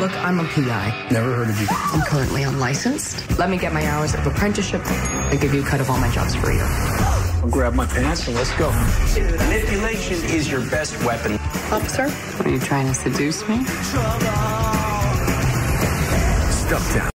Look, I'm a PI. Never heard of you. I'm currently unlicensed. Let me get my hours of apprenticeship. I give you a cut of all my jobs for a year. I'll grab my pants and let's go. Manipulation is your best weapon. Officer, what are you trying to seduce me? Stuff down.